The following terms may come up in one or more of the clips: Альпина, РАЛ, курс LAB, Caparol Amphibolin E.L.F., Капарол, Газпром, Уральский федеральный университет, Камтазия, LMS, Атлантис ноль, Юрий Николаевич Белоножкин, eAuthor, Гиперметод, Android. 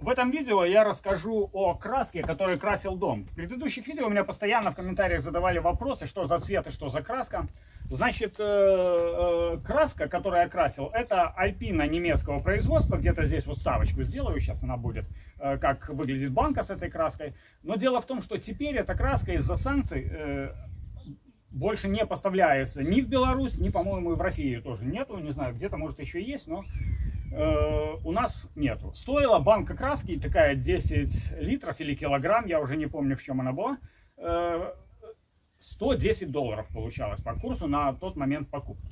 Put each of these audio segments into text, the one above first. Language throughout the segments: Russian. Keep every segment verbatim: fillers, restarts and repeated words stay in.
В этом видео я расскажу о краске, которой красил дом. В предыдущих видео у меня постоянно в комментариях задавали вопросы, что за цвет и что за краска. Значит, краска, которую я красил, это Альпина немецкого производства. Где-то здесь вот ставочку сделаю, сейчас она будет, как выглядит банка с этой краской. Но дело в том, что теперь эта краска из-за санкций больше не поставляется ни в Беларусь, ни, по-моему, и в Россию тоже нету. Не знаю, где-то, может, еще есть, но э, у нас нету. Стоила банка краски, такая десять литров или килограмм, я уже не помню, в чем она была, э, сто десять долларов получалось по курсу на тот момент покупки.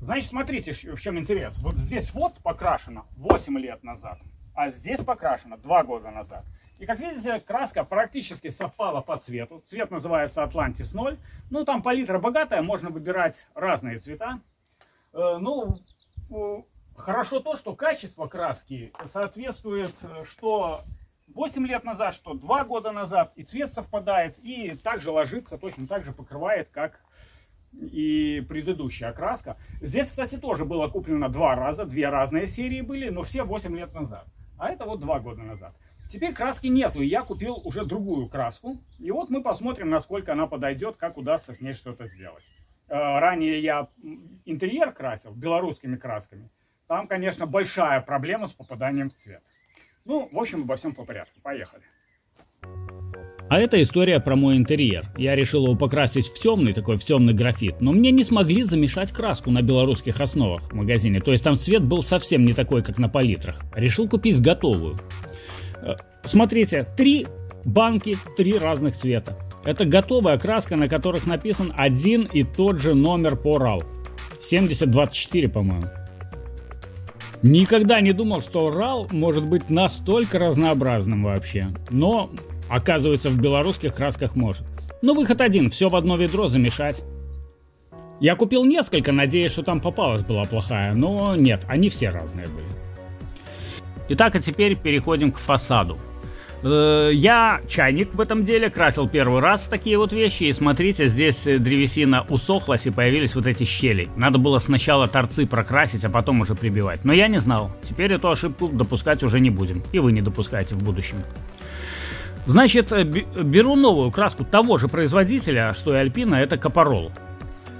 Значит, смотрите, в чем интерес. Вот здесь вот покрашено восемь лет назад, а здесь покрашено два года назад. И как видите, краска практически совпала по цвету. Цвет называется Атлантис ноль. Ну, там палитра богатая, можно выбирать разные цвета. Ну, хорошо то, что качество краски соответствует, что восемь лет назад, что два года назад. И цвет совпадает, и также ложится, точно так же покрывает, как и предыдущая краска. Здесь, кстати, тоже было куплено два раза. Две разные серии были, но все восемь лет назад. А это вот два года назад. Теперь краски нету, и я купил уже другую краску. И вот мы посмотрим, насколько она подойдет, как удастся с ней что-то сделать. Ранее я интерьер красил белорусскими красками. Там, конечно, большая проблема с попаданием в цвет. Ну, в общем, обо всем по порядку. Поехали. А это история про мой интерьер. Я решил его покрасить в темный, такой в темный графит, но мне не смогли замешать краску на белорусских основах в магазине. То есть там цвет был совсем не такой, как на палитрах. Решил купить готовую. Смотрите, три банки, три разных цвета. Это готовая краска, на которых написан один и тот же номер по РАЛ. семьдесят двадцать четыре, по-моему. Никогда не думал, что РАЛ может быть настолько разнообразным вообще. Но, оказывается, в белорусских красках может. Но выход один, все в одно ведро замешать. Я купил несколько, надеясь, что там попалась была плохая. Но нет, они все разные были. Итак, а теперь переходим к фасаду. Я чайник в этом деле красил первый раз, такие вот вещи. И смотрите, здесь древесина усохлась и появились вот эти щели. Надо было сначала торцы прокрасить, а потом уже прибивать. Но я не знал. Теперь эту ошибку допускать уже не будем. И вы не допускаете в будущем. Значит, беру новую краску того же производителя, что и Альпина, это Капарол.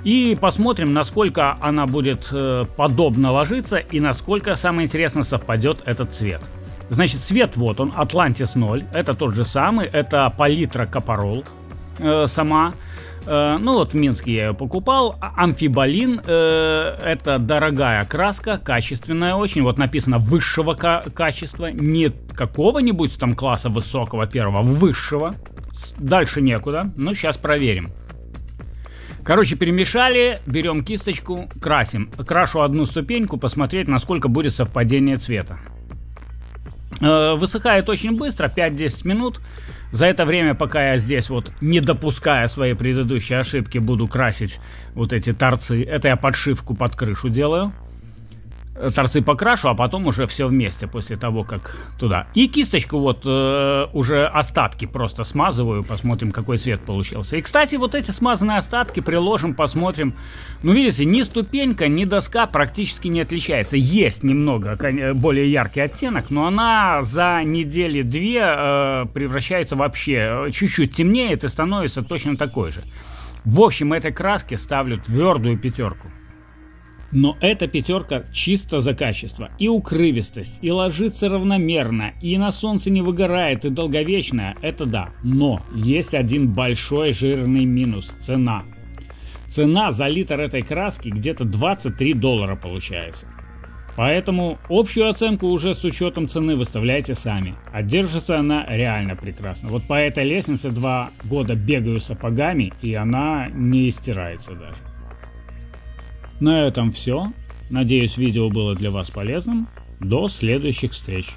И посмотрим, насколько она будет подобно ложиться и насколько, самое интересное, совпадет этот цвет. Значит, цвет вот он, Атлантис ноль, это тот же самый, это палитра Капарол э, сама. Э, ну вот в Минске я ее покупал. Amphibolin, э, это дорогая краска, качественная очень. Вот написано высшего качества, не какого-нибудь там класса высокого первого, высшего. Дальше некуда, ну сейчас проверим. Короче, перемешали, берем кисточку, красим. Крашу одну ступеньку, посмотреть, насколько будет совпадение цвета. Высыхает очень быстро, пять-десять минут. За это время, пока я здесь вот, не допуская своей предыдущей ошибки, буду красить вот эти торцы. Это я подшивку под крышу делаю. Торцы покрашу, а потом уже все вместе, после того, как туда. И кисточку вот э, уже остатки просто смазываю, посмотрим, какой цвет получился. И, кстати, вот эти смазанные остатки приложим, посмотрим. Ну, видите, ни ступенька, ни доска практически не отличается. Есть немного более яркий оттенок, но она за недели-две э, превращается вообще, чуть-чуть темнеет и становится точно такой же. В общем, этой краске ставлю твердую пятерку. Но эта пятерка чисто за качество. И укрывистость, и ложится равномерно, и на солнце не выгорает, и долговечная, это да. Но есть один большой жирный минус – цена. Цена за литр этой краски где-то двадцать три доллара получается. Поэтому общую оценку уже с учетом цены выставляйте сами. А держится она реально прекрасно. Вот по этой лестнице два года бегаю сапогами, и она не истирается даже. На этом все. Надеюсь, видео было для вас полезным. До следующих встреч!